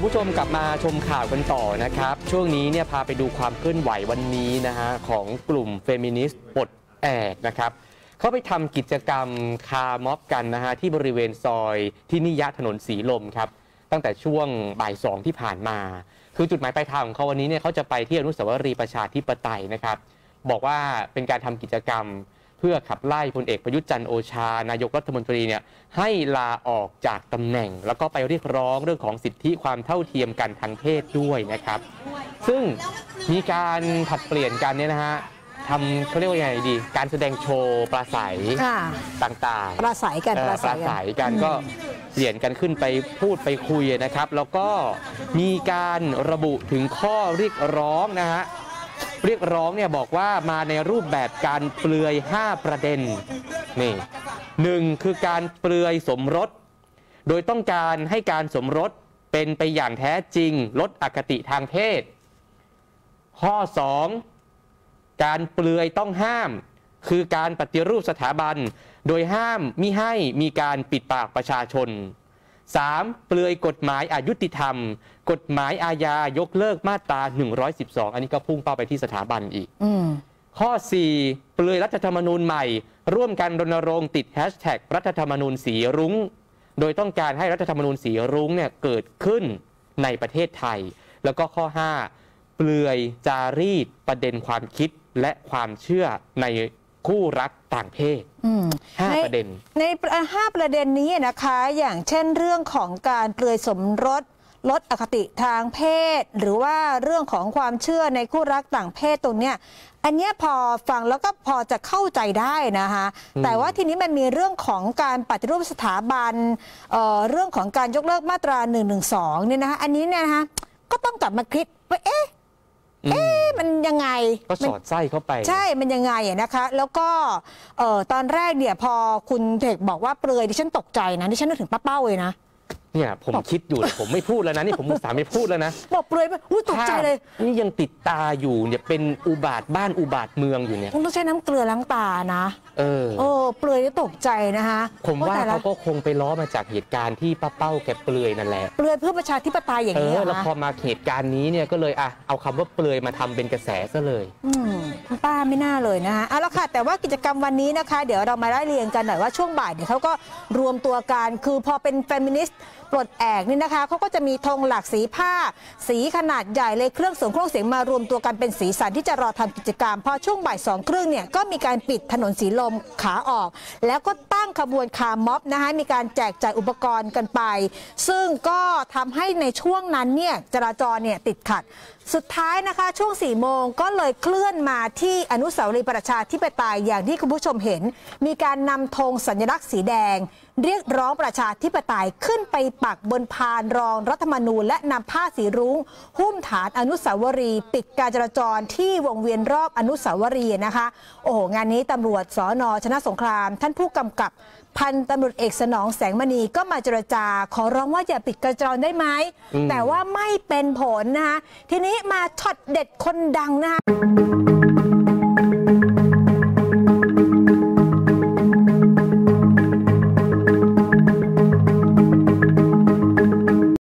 คุณผู้ชมกลับมาชมข่าวกันต่อนะครับช่วงนี้เนี่ยพาไปดูความเคลื่อนไหววันนี้นะฮะของกลุ่มเฟมินิสต์ปลดแอกนะครับเขาไปทำกิจกรรมคาร์ม็อบกันนะฮะที่บริเวณซอยที่นิยะถนนสีลมครับตั้งแต่ช่วงบ่ายสองที่ผ่านมาคือจุดหมายปลายทางของเขาวันนี้เนี่ยเขาจะไปที่อนุสาวรีย์ประชาธิปไตยนะครับบอกว่าเป็นการทำกิจกรรมเพื่อขับไล่พลเอกประยุทธ์จันทร์โอชานายกรัฐมนตรีเนี่ยให้ลาออกจากตำแหน่งแล้วก็ไปเรียกร้องเรื่องของสิทธิความเท่าเทียมกันทางเพศด้วยนะครับซึ่งมีการผัดเปลี่ยนกันเนี่ยนะฮะทำเขาเรียกว่าไงดีการแสดงโชว์ปราศัยต่างๆปราศัยกันก็เปลี่ยนกันขึ้นไปพูดไปคุยนะครับแล้วก็มีการระบุถึงข้อเรียกร้องนะฮะเรียกร้องเนี่ยบอกว่ามาในรูปแบบการเปลือย5ประเด็นนี่1คือการเปลือยสมรสโดยต้องการให้การสมรสเป็นไปอย่างแท้จริงลดอคติทางเพศข้อ2การเปลือยต้องห้ามคือการปฏิรูปสถาบันโดยห้ามมิให้มีการปิดปากประชาชน3เปลือยกฎหมายอายุติธรรมกฎหมายอาญายกเลิกมาตรา112อันนี้ก็พุ่งเป้าไปที่สถาบันอีกข้อ4เปลือยรัฐธรรมนูญใหม่ร่วมกันรณรงค์ติดแฮชแท็กรัฐธรรมนูญสีรุ้งโดยต้องการให้รัฐธรรมนูญสีรุ้งเนี่ยเกิดขึ้นในประเทศไทยแล้วก็ข้อ5เปลือยจารีตประเด็นความคิดและความเชื่อในคู่รักต่างเพศ5 ประเด็นใน5 ประเด็นนี้นะคะอย่างเช่นเรื่องของการเปลือยสมรสลดอคติทางเพศหรือว่าเรื่องของความเชื่อในคู่รักต่างเพศตรงเนี้ยอันนี้พอฟังแล้วก็พอจะเข้าใจได้นะคะแต่ว่าทีนี้มันมีเรื่องของการปฏิรูปสถาบันเรื่องของการยกเลิกมาตรา112เนี่ยนะคะอันนี้เนี่ยนะคะก็ต้องกลับมาคิดว่าเอ๊ะมันยังไงก็สอดไส้เข้าไปใช่มันยังไงนะคะแล้วก็ตอนแรกเนี่ยพอคุณเทกบอกว่าเปลือยดิฉันตกใจนะดิฉันนึกถึงป้าเป้าเลยนะเนี่ยผมคิดอยู่ผมไม่พูดแล้วนะนี่ผมสามไม่พูดแล้วนะบอกเปลือยไปอุ้ยตกใจเลยนี่ยังติดตาอยู่เนี่ยเป็นอุบาทบ้านอุบาทเมืองอยู่เนี่ยคงต้องใช้น้ำเกลือล้างตานะเปลือยตกใจนะคะผมว่าเขาก็คงไปล้อมาจากเหตุการณ์ที่ป้าเป้าแกเปลือยนั่นแหละเปลือยเพื่อประชาธิปไตยอย่างนี้แล้วพอมาเหตุการณ์นี้เนี่ยก็เลยอะเอาคำว่าเปลือยมาทำเป็นกระแสซะเลยคุณป้าไม่น่าเลยนะคะเอาละค่ะแต่ว่ากิจกรรมวันนี้นะคะเดี๋ยวเรามาไล่เรียงกันหน่อยว่าช่วงบ่ายเนี่ยเขาก็รวมตัวกันคือพอเป็นเฟมินิสต์ปลดแอกนี่นะคะเขาก็จะมีธงหลากสีผ้าสีขนาดใหญ่เลยเครื่องส่งเครื่องเสียงมารวมตัวกันเป็นสีสันที่จะรอทำกิจกรรมพอช่วงบ่ายสองครึ่งเนี่ยก็มีการปิดถนนสีลมขาออกแล้วก็ตั้งขบวนคาร์ม็อบนะคะมีการแจกจ่ายอุปกรณ์กันไปซึ่งก็ทำให้ในช่วงนั้นเนี่ยจราจรเนี่ยติดขัดสุดท้ายนะคะช่วง4โมงก็เลยเคลื่อนมาที่อนุสาวรีย์ประชาธิปไตยอย่างที่คุณผู้ชมเห็นมีการนำธงสัญลักษณ์สีแดงเรียกร้องประชาธิปไตยขึ้นไปปักบนพานรองรัฐธรรมนูญและนำผ้าสีรุ้งหุ้มฐานอนุสาวรีย์ปิดการจราจรที่วงเวียนรอบอนุสาวรีย์นะคะโอ้โหงานนี้ตำรวจสน.ชนะสงครามท่านผู้กำกับพันตำรวจเอกสนองแสงมณีก็มาเจรจาขอร้องว่าอย่าปิดการจราจรได้ไหมแต่ว่าไม่เป็นผลนะคะทีนี้มาช็อตเด็ดคนดังนะคะ